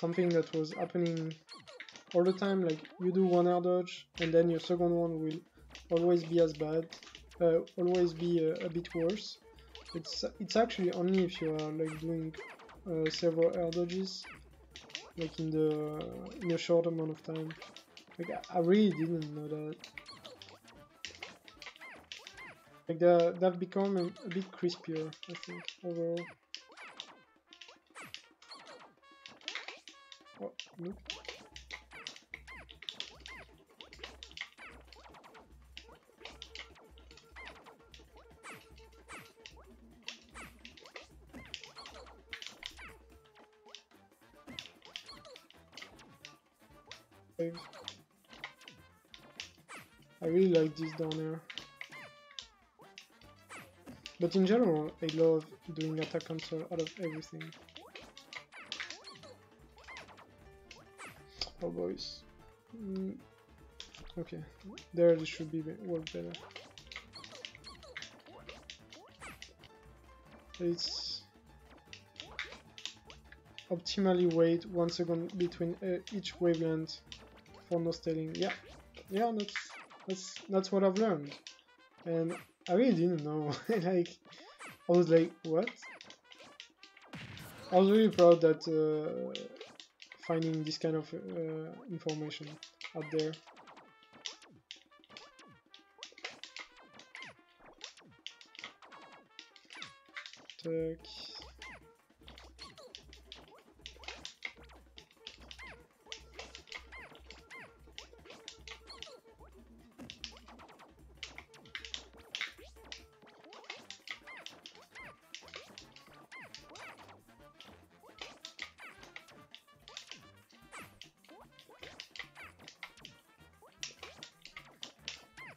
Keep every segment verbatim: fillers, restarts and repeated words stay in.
something that was happening all the time, like you do one air dodge and then your second one will always be as bad, uh, always be uh, a bit worse. It's it's actually only if you are like doing uh, several air dodges, like in the in a short amount of time. Like I, I really didn't know that. Like the, they've become a, a bit crispier, I think, overall. Oh, look. I really like this down here. But in general, I love doing attack cancel out of everything. Oh boys. Mm. Okay, there this should be work better. It's optimally wait one second between uh, each wavelength for no stalling. Yeah, yeah, that's that's that's what I've learned. And I really didn't know. Like, I was like, what? I was really proud that uh, finding this kind of uh, information out there. Attack.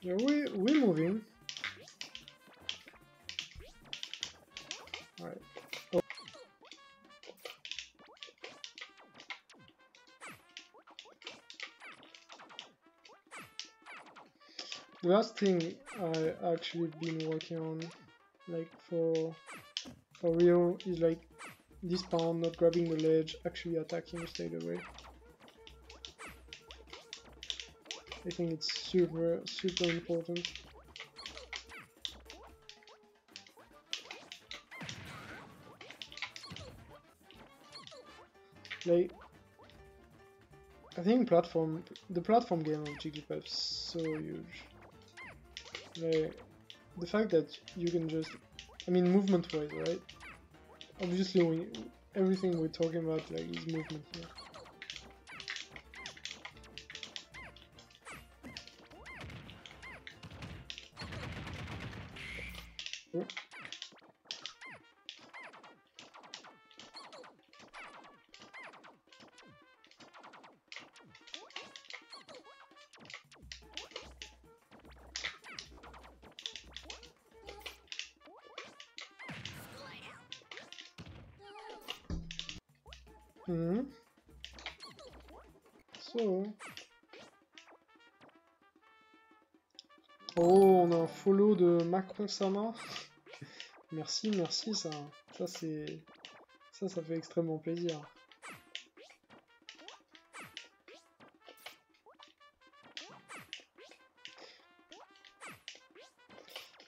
Yeah, we, we're moving. Alright. Oh. The last thing I actually been working on, like for for real, is like this pound not grabbing the ledge, actually attacking straight away. I think it's super, super important. Like, I think platform, the platform game of Jigglypuff is so huge. Like, the fact that you can just, I mean, movement-wise, right? Obviously, we, everything we're talking about, like, is movement here. Mm-hmm. So, oh, on a un follow de Macron-sama. Merci, merci, ça, ça c'est, ça, ça fait extrêmement plaisir.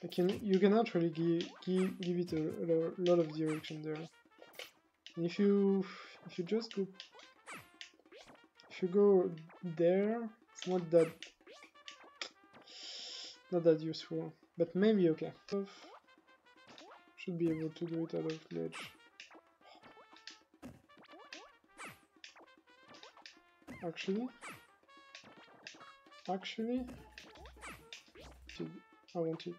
I can, you can actually give, give, give it a, a lot of direction there. And if you, if you just go, if you go there, it's not that, not that useful. But maybe okay. Should be able to do it out of ledge. Actually, actually, I want it.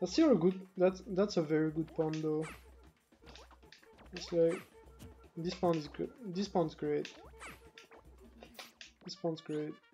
That's still a good. That's that's a very good pawn though. It's like this pawn is good. This pawn's great. This pawn's great.